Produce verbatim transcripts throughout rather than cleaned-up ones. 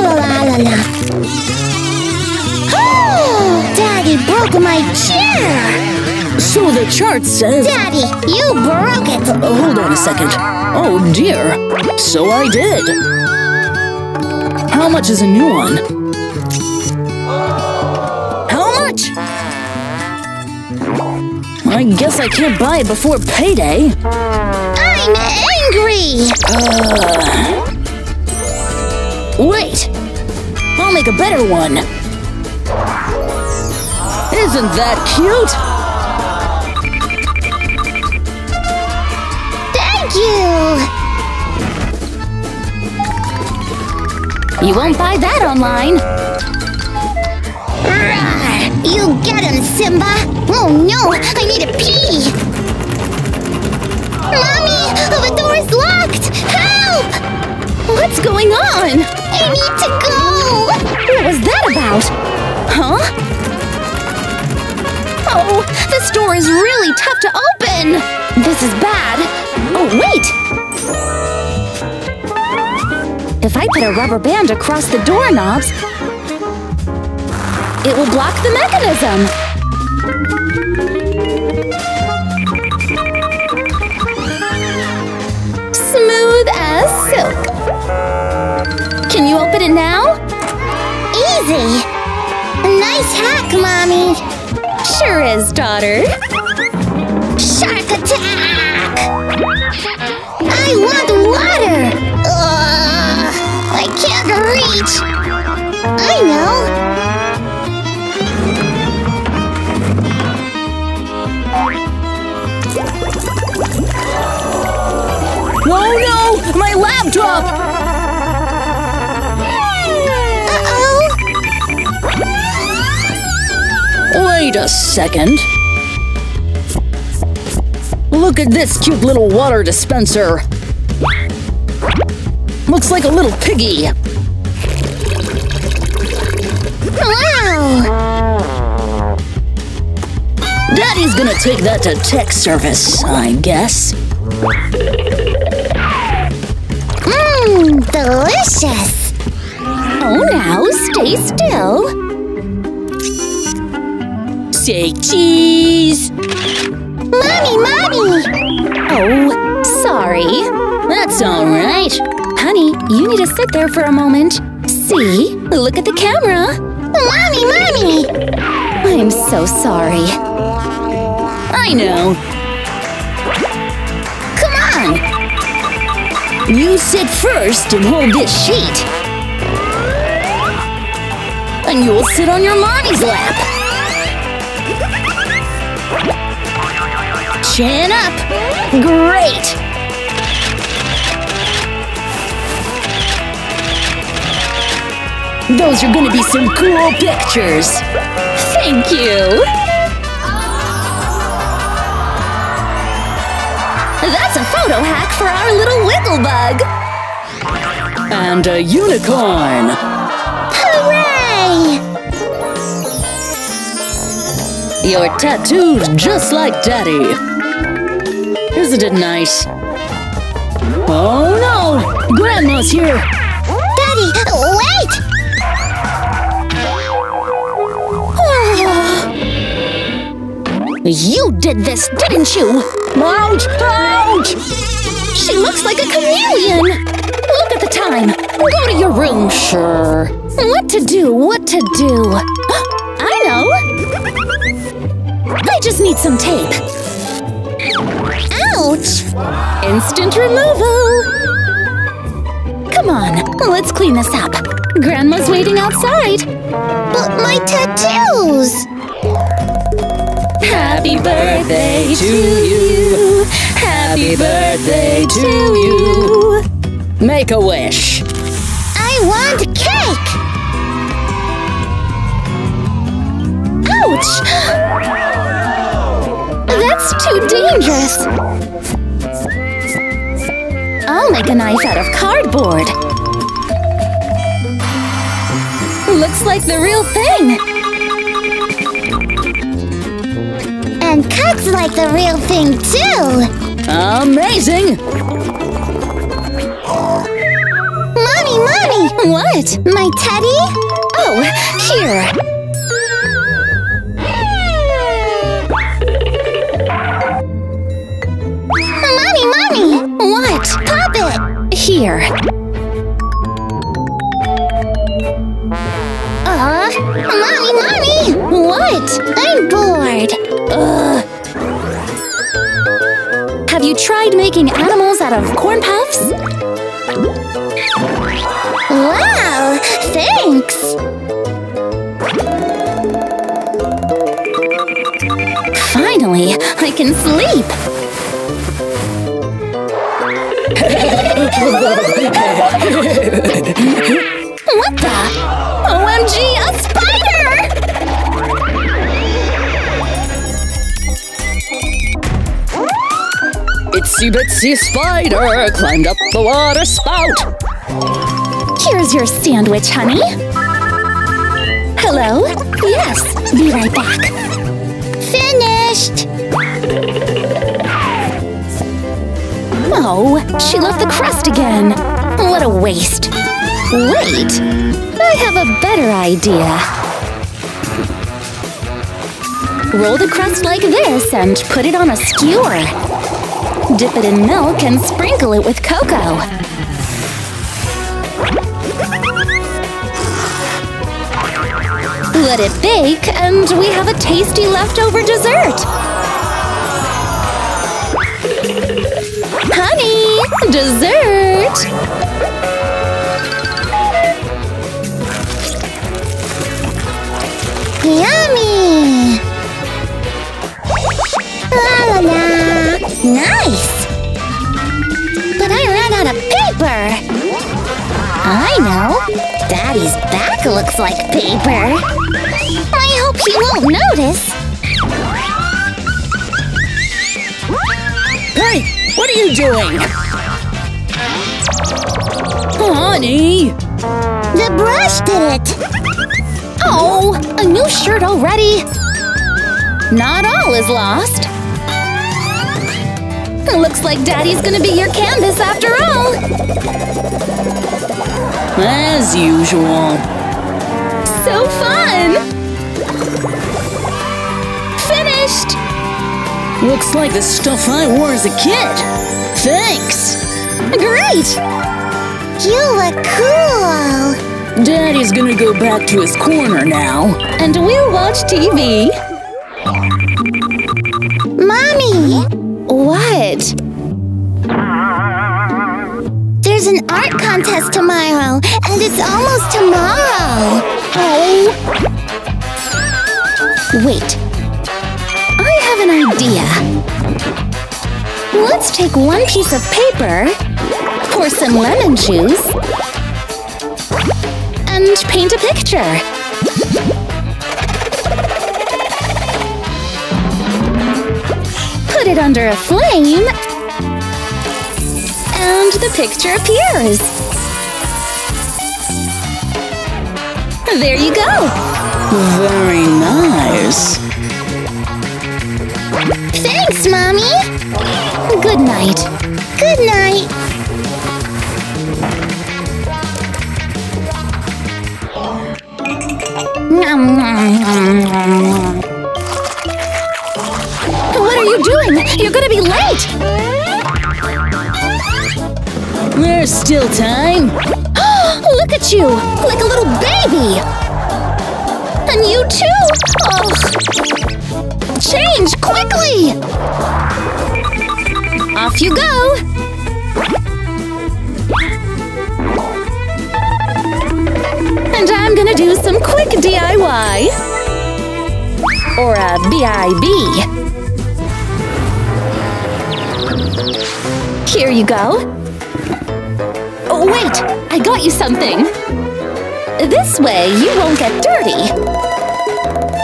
la la la la. Oh, Daddy broke my chair. So the chart says. Daddy, you broke it. Uh, hold on a second. Oh dear. So I did. How much is a new one? How much? I guess I can't buy it before payday. I'm angry. Uh, Wait! I'll make a better one! Isn't that cute? Thank you! You won't buy that online! Rawr! You get him, Simba! Oh no! I need to pee! Mommy! The door's locked! Help! What's going on? I need to go! What was that about? Huh? Oh, this door is really tough to open! This is bad! Oh, wait! If I put a rubber band across the doorknobs, it will block the mechanism! Can you open it now? Easy! Nice hack, Mommy! Sure is, daughter! Shark attack! I want water! Ugh, I can't reach! I know! Oh no! My laptop! Wait a second. Look at this cute little water dispenser. Looks like a little piggy. Wow! Daddy's gonna take that to tech service, I guess. Mmm, delicious! Oh, now stay still. Say cheese! Mommy, Mommy! Oh, sorry. That's alright. Honey, you need to sit there for a moment. See? Look at the camera. Mommy, Mommy! I'm so sorry. I know. Come on! You sit first and hold this sheet. And you'll sit on your mommy's lap. Chin up! Great! Those are gonna be some cool pictures! Thank you! That's a photo hack for our little wiggle bug! And a unicorn! Hooray! You're tattooed just like Daddy! Isn't it nice? Oh no! Grandma's here! Daddy, wait! Oh. You did this, didn't you? Ouch! Ouch! She looks like a chameleon! Look at the time! Go to your room! Sure. What to do, what to do? I know! I just need some tape. Instant removal! Come on, let's clean this up. Grandma's waiting outside. But my tattoos! Happy birthday to you! Happy birthday to you! Make a wish! I want cake! Ouch! That's too dangerous! I'll make a knife out of cardboard! Looks like the real thing! And cuts like the real thing, too! Amazing! Mommy, Mommy! What? My teddy? Oh, here! Mommy, mommy! What? Pop it! Here. Uh, mommy, mommy! What? I'm bored. Ugh. Have you tried making animals out of corn puffs? Wow! Thanks! Finally, I can sleep! What the? O M G, a spider! Itsy bitsy spider climbed up the water spout! Here's your sandwich, honey. Hello? Yes, be right back. Finished! Oh, she left the crust again. What a waste. Wait, I have a better idea. Roll the crust like this and put it on a skewer. Dip it in milk and sprinkle it with cocoa. Let it bake, and we have a tasty leftover dessert! Honey! Dessert! Yummy! La la la! Nice! But I ran out of paper! I know! Daddy's back looks like paper! I hope he won't notice! Hey! What are you doing? Honey! The brush did it! Oh! A new shirt already! Not all is lost! Looks like Daddy's gonna be your canvas after all! As usual. So fun! Finished! Looks like the stuff I wore as a kid. Thanks! Great! You look cool! Daddy's gonna go back to his corner now. And we'll watch T V. Mommy! What? There's an art contest tomorrow, and it's almost tomorrow! Oh! Wait, I have an idea. Let's take one piece of paper, pour some lemon juice, and paint a picture. Put it under a flame, and the picture appears. There you go! Very nice. Thanks, Mommy! Good night. Good night. What are you doing? You're gonna be late! There's still time. Look at you! Like a little baby! And you too! Ugh. Change quickly! Off you go! And I'm gonna do some quick D I Y! Or a B I B. Here you go! Oh wait! I got you something! This way you won't get dirty!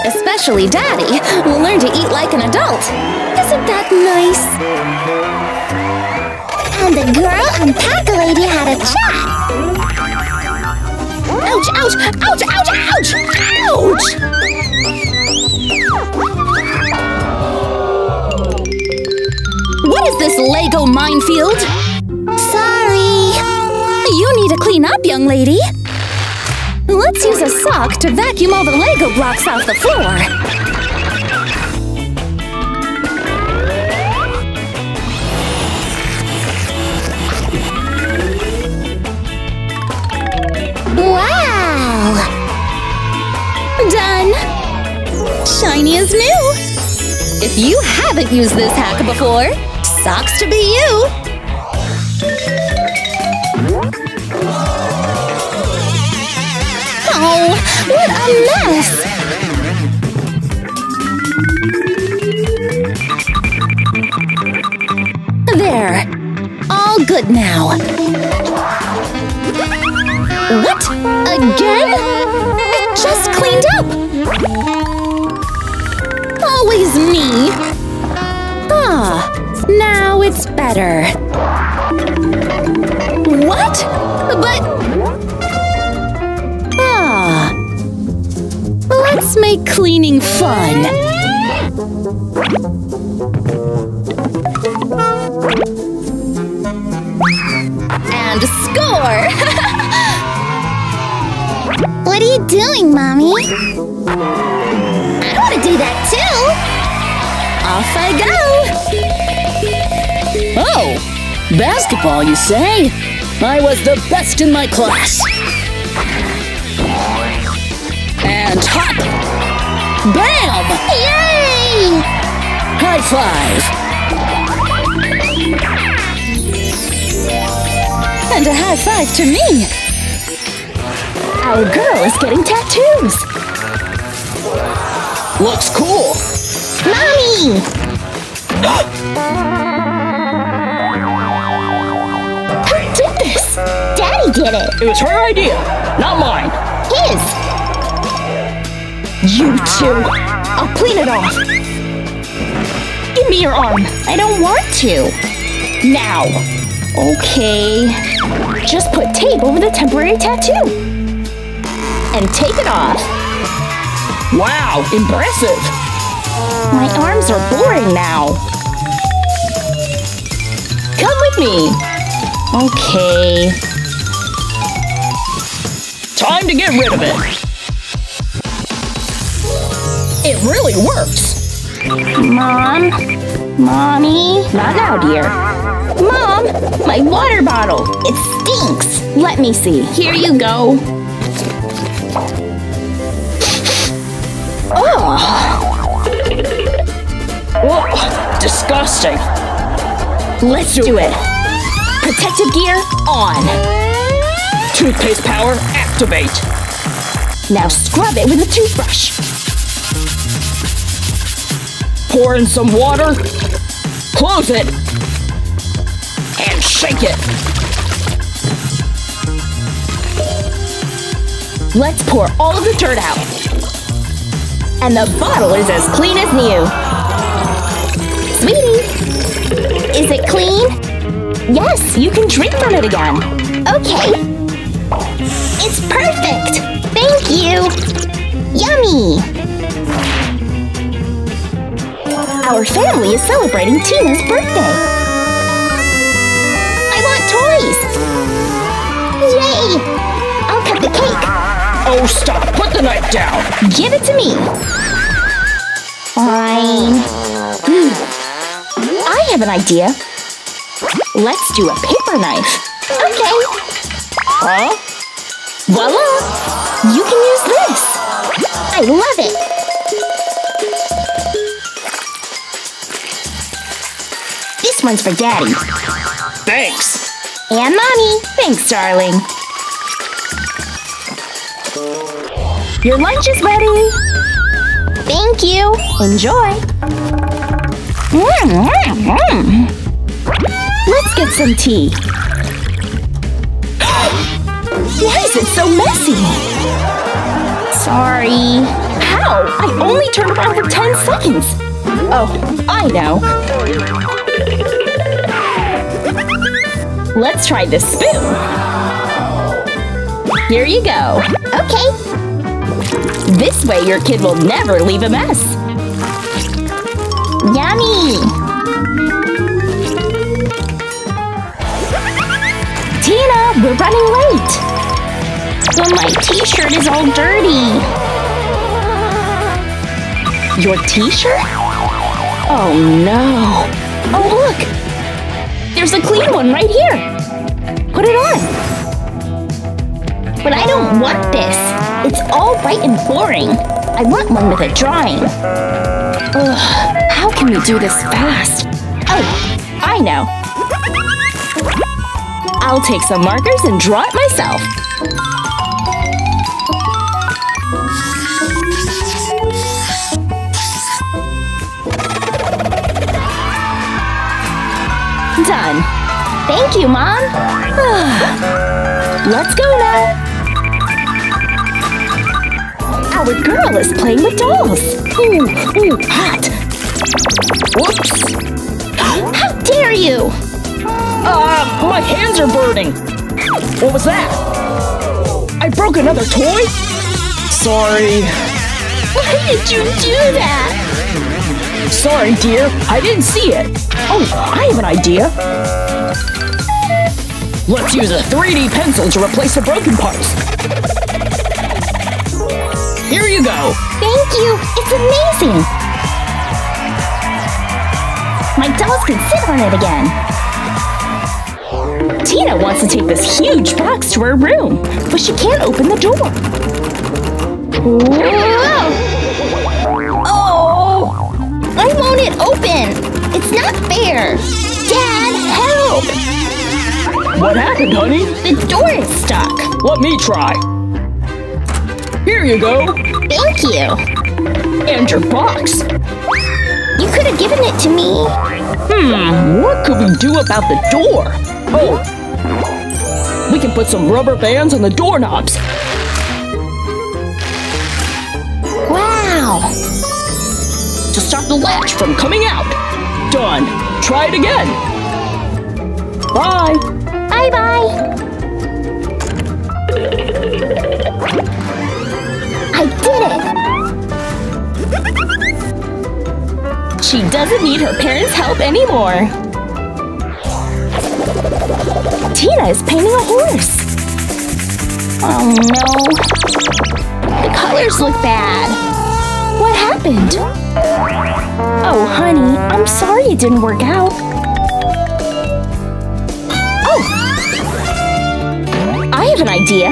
Especially Daddy, will learn to eat like an adult. Isn't that nice? And the girl and pack lady had a chat. Ouch, ouch, ouch, ouch, ouch, ouch! What is this Lego minefield? Sorry. You need to clean up, young lady. Let's use a sock to vacuum all the Lego blocks off the floor. Wow! Done! Shiny as new! If you haven't used this hack before, socks to be you! Oh, what a mess! There. All good now. What? Again? I just cleaned up! Always me! Ah, now it's better. What? But… let's make cleaning fun! And score! What are you doing, Mommy? I want to do that too! Off I go! Oh! Basketball, you say? I was the best in my class! And hop! Bam! Yay! High five! And a high five to me! Our girl is getting tattoos! Looks cool! Mommy! Who did this? Daddy did it! It was her idea, not mine! His! You two! I'll clean it off! Give me your arm! I don't want to! Now! Okay… just put tape over the temporary tattoo! And take it off! Wow! Impressive! My arms are boring now! Come with me! Okay… time to get rid of it! It really works! Mom? Mommy? Not now, dear. Mom! My water bottle! It stinks! Let me see. Here you go. Oh! Whoa! Disgusting! Let's do, do it! Protective gear on! Toothpaste power activate! Now scrub it with a toothbrush. Pour in some water, close it, and shake it. Let's pour all of the dirt out. And the bottle is as clean as new. Sweetie, is it clean? Yes, you can drink from it again. Okay. It's perfect. Thank you. Yummy. Our family is celebrating Tina's birthday! I want toys! Yay! I'll cut the cake! Oh, stop! Put the knife down! Give it to me! Fine… Hmm. I have an idea! Let's do a paper knife! Okay! Huh? Voila! You can use this! I love it! This one's for Daddy. Thanks. And Mommy. Thanks, darling. Your lunch is ready. Thank you. Enjoy. Let's get some tea. Why is it so messy? Sorry. How? I only turned around for ten seconds. Oh, I know. Let's try this spoon! Here you go! Okay! This way your kid will never leave a mess! Yummy! Tina, we're running late! But my t-shirt is all dirty! Your t-shirt? Oh no! Oh look! There's a clean one right here! Put it on! But I don't want this! It's all white and boring! I want one with a drawing! Ugh, how can we do this fast? Oh, I know! I'll take some markers and draw it myself! Done. Thank you, Mom. Let's go now. Our girl is playing with dolls. Ooh, ooh, hot. Whoops. How dare you? Uh, my hands are burning. What was that? I broke another toy? Sorry. Why did you do that? Sorry, dear. I didn't see it. Oh, I have an idea! Let's use a three D pencil to replace the broken parts! Here you go! Thank you! It's amazing! My dolls can sit on it again! Tina wants to take this huge box to her room, but she can't open the door! Whoa! Oh! I want it open! It's not fair! Dad, help! What happened, honey? The door is stuck! Let me try! Here you go! Thank you! And your box! You could have given it to me! Hmm, what could we do about the door? Oh! We can put some rubber bands on the doorknobs! Wow! To stop the latch from coming out! Done. Try it again. Bye. Bye bye. I did it. She doesn't need her parents' help anymore. Tina is painting a horse. Oh no. The colors look bad. What happened? Oh, honey, I'm sorry it didn't work out. Oh! I have an idea.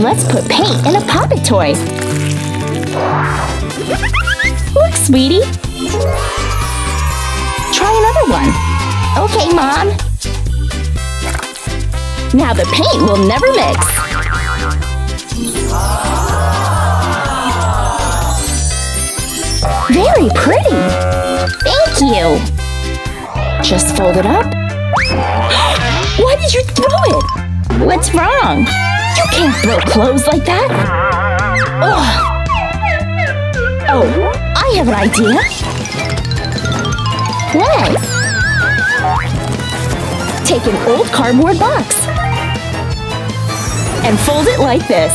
Let's put paint in a poppet toy. Look, sweetie. Try another one. Okay, Mom. Now the paint will never mix. Very pretty! Thank you! Just fold it up. Why did you throw it? What's wrong? You can't throw clothes like that! Ugh. Oh, I have an idea! Play! Take an old cardboard box and fold it like this.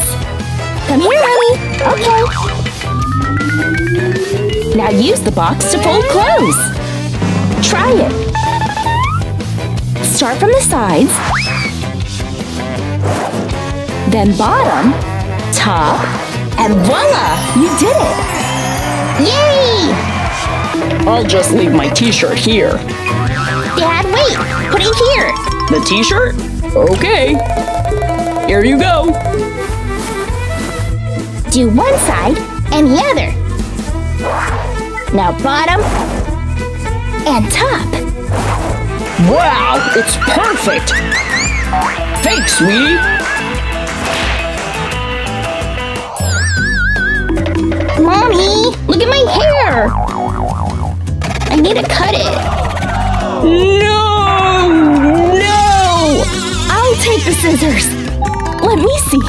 Come here, honey! Okay! Now use the box to fold clothes! Try it! Start from the sides, then bottom, top, and voila! You did it! Yay! I'll just leave my t-shirt here. Dad, wait! Put it here! The t-shirt? Okay! Here you go! Do one side and the other. Now bottom and top. Wow, it's perfect! Thanks, sweetie! Mommy, look at my hair! I need to cut it. No! No! I'll take the scissors. Let me see.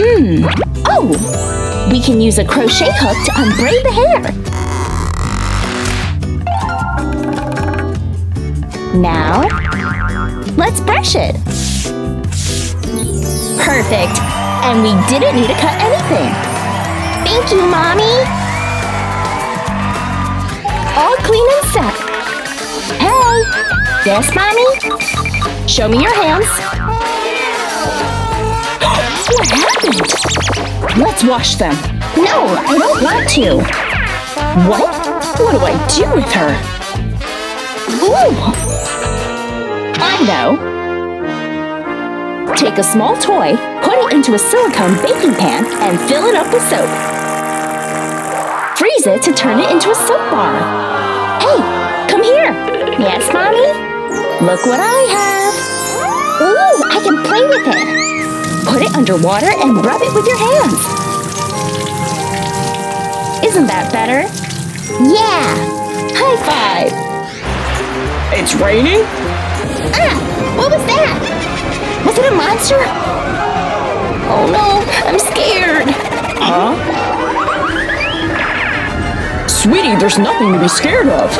Hmm. Oh! We can use a crochet hook to unbraid the hair. Now, let's brush it! Perfect! And we didn't need to cut anything! Thank you, Mommy! All clean and set! Hey! Yes, Mommy? Show me your hands. What happened? Let's wash them. No, I don't want to. What? What do I do with her? Ooh! I know. Take a small toy, put it into a silicone baking pan, and fill it up with soap. Freeze it to turn it into a soap bar. Hey, come here. Yes, Mommy? Look what I have. Ooh, I can play with it. Put it under water and rub it with your hands. Isn't that better? Yeah. High five. It's raining? Ah, what was that? Was it a monster? Oh no, I'm scared. Huh? Sweetie, there's nothing to be scared of.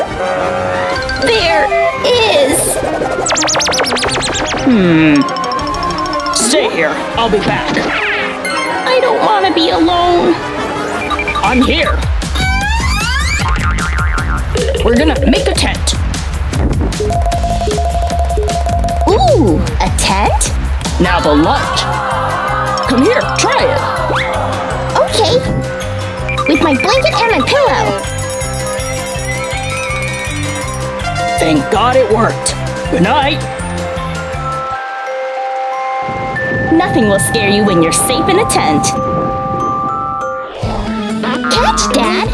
There is. Hmm. Stay here. I'll be back. I don't want to be alone. I'm here. We're gonna make a tent. Ooh, a tent? Now the light. Come here, try it. Okay. With my blanket and my pillow. Thank God it worked. Good night. Nothing will scare you when you're safe in a tent. Catch, Dad.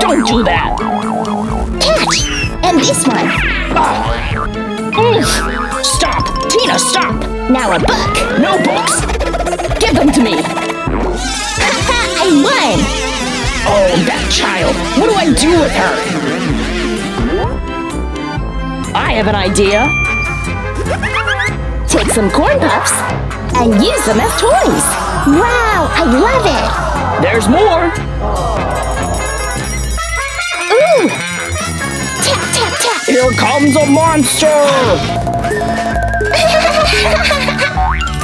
Don't do that. Catch. And this one. Ah. Stop! Tina, stop! Now a book! No books! Give them to me! Haha, I won! Oh, that child! What do I do with her? I have an idea! Take some corn puffs and use them as toys! Wow, I love it! There's more! Ooh! Tap, tap, tap! Here comes a monster!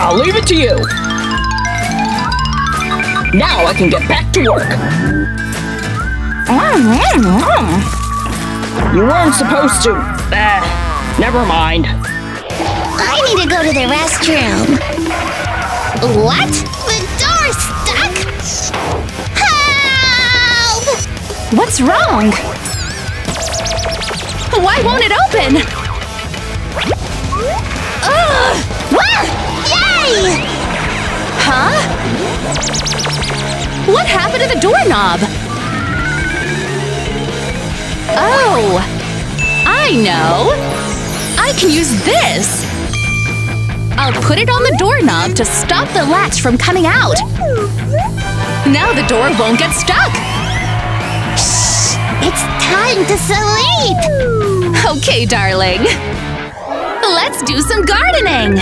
I'll leave it to you. Now I can get back to work. You weren't supposed to. Uh, never mind. I need to go to the restroom. What? The door's stuck? Help! What's wrong? Why won't it open? Ugh! Wah! Yay! Huh? What happened to the doorknob? Oh! I know! I can use this! I'll put it on the doorknob to stop the latch from coming out! Now the door won't get stuck! Shh! It's time to sleep! Okay, darling. Let's do some gardening!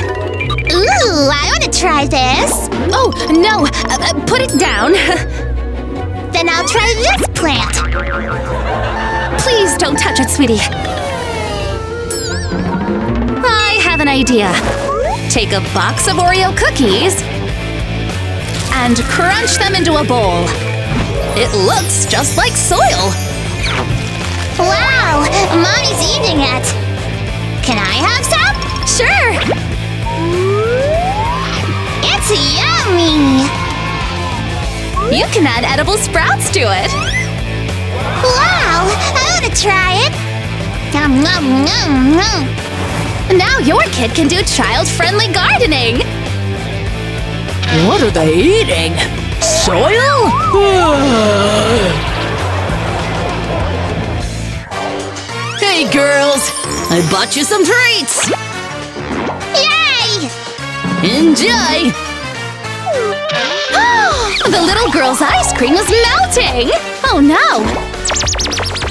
Ooh, I want to try this! Oh, no! Uh, uh, put it down! Then I'll try this plant! Please don't touch it, sweetie. I have an idea. Take a box of Oreo cookies and crunch them into a bowl. It looks just like soil! Wow! Mommy's eating it! Can I have some? Sure! It's yummy! You can add edible sprouts to it! Wow! I want to try it! Nom, nom, nom, nom. Now your kid can do child-friendly gardening! What are they eating? Soil? Hey, girls! I bought you some treats! Yay! Enjoy! Oh, the little girl's ice cream is melting! Oh, no!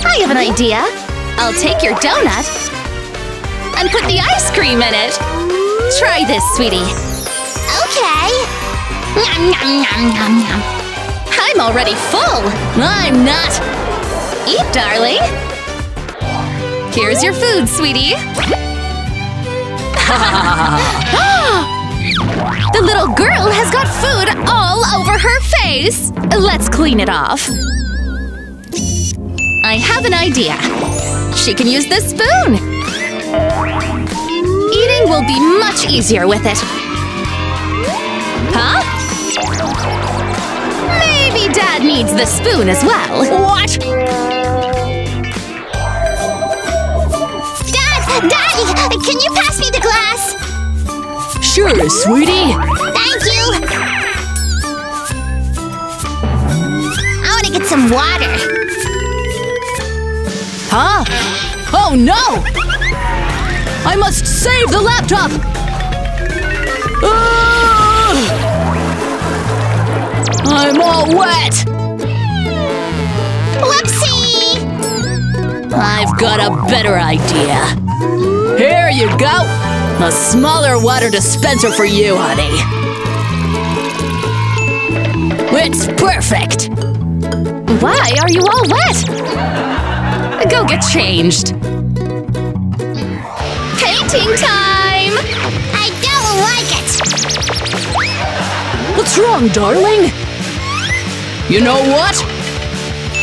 I have an idea. I'll take your donut and put the ice cream in it. Try this, sweetie. Okay. Nom, nom, nom, nom, nom. I'm already full! I'm not! Eat, darling! Here's your food, sweetie! The little girl has got food all over her face! Let's clean it off. I have an idea. She can use this spoon! Eating will be much easier with it. Huh? Maybe Dad needs the spoon as well. What? Dad! Daddy! Can you pass me the glass? Sure, sweetie. Thank you. I want to get some water. Huh? Oh no! I must save the laptop! Ugh! I'm all wet! Whoopsie! I've got a better idea. Here you go! A smaller water dispenser for you, honey. It's perfect! Why are you all wet? Go get changed. Painting time! I don't like it! What's wrong, darling? You know what?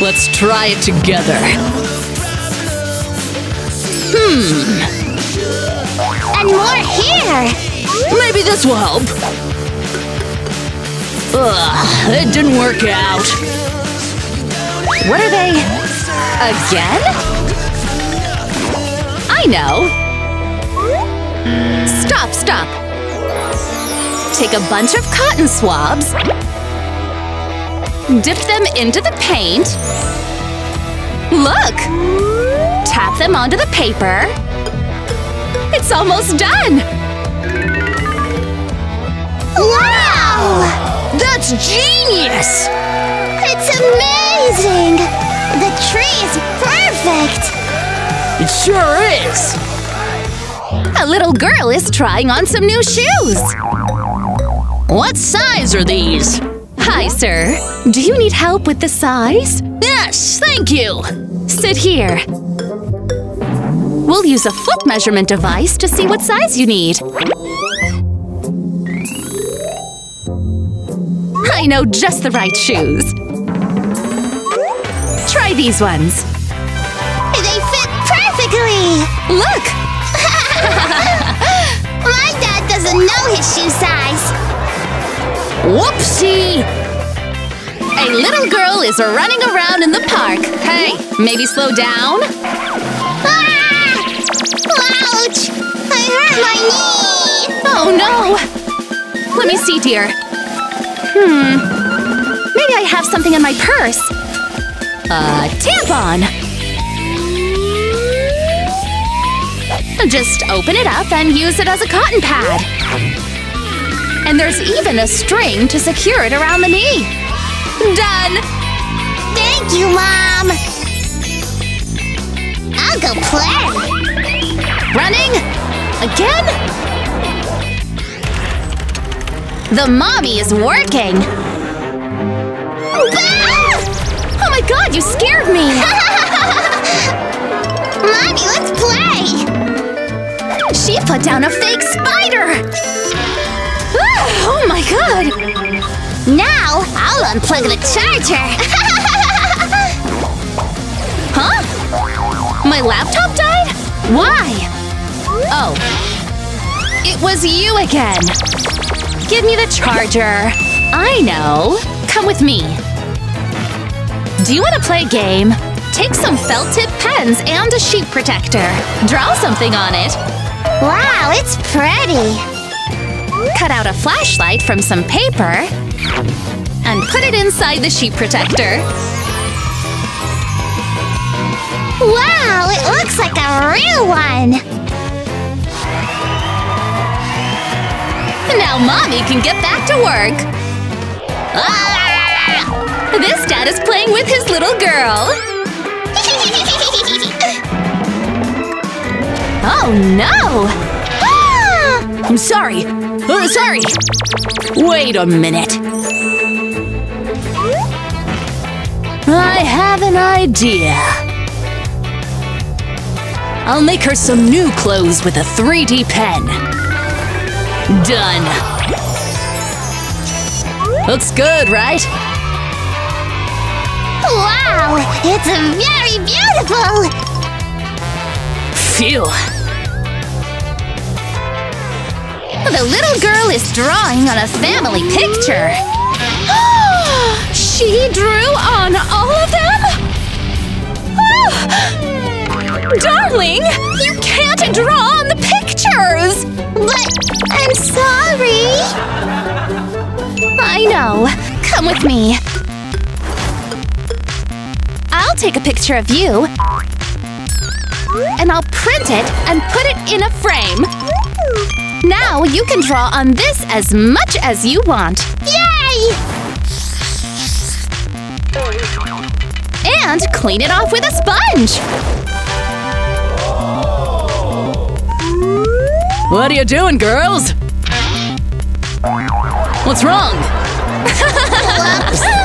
Let's try it together. Hmm. And more here! Maybe this will help. Ugh, it didn't work out. What are they? Again? I know. Stop, stop! Take a bunch of cotton swabs, dip them into the paint. Look! Tap them onto the paper. It's almost done! Wow! That's genius! It's amazing! The tree is perfect! It sure is! A little girl is trying on some new shoes! What size are these? Hi, sir. Do you need help with the size? Yes, thank you! Sit here. We'll use a foot measurement device to see what size you need. I know just the right shoes. Try these ones. They fit perfectly! Look! My dad doesn't know his shoe size. Whoopsie! A little girl is running around in the park. Hey, maybe slow down? Ah! Ouch! I hurt my knee! Oh no! Let me see, dear. Hmm. Maybe I have something in my purse. A tampon! Just open it up and use it as a cotton pad. And there's even a string to secure it around the knee. Done! Thank you, Mom! I'll go play! Running? Again? The mommy is working! Ah! Oh my god, you scared me! Mommy, let's play! She put down a fake spider! Oh my god! Now, I'll unplug the charger! Huh? My laptop died? Why? Oh. It was you again! Give me the charger! I know! Come with me! Do you want to play a game? Take some felt-tip pens and a sheet protector. Draw something on it! Wow, it's pretty! Cut out a flashlight from some paper and put it inside the sheet protector. Wow, it looks like a real one! Now Mommy can get back to work! Ah! This dad is playing with his little girl! Oh no! Ah! I'm sorry! Uh, sorry! Wait a minute! I have an idea! I'll make her some new clothes with a three D pen! Done! Looks good, right? Wow! It's very beautiful! Phew! The little girl is drawing on a family picture. She drew on all of them? Oh. Darling, you can't draw on the pictures! But I'm sorry. I know. Come with me. I'll take a picture of you. And I'll print it and put it in a frame. Now you can draw on this as much as you want. Yay! And clean it off with a sponge! What are you doing, girls? What's wrong? Whoops!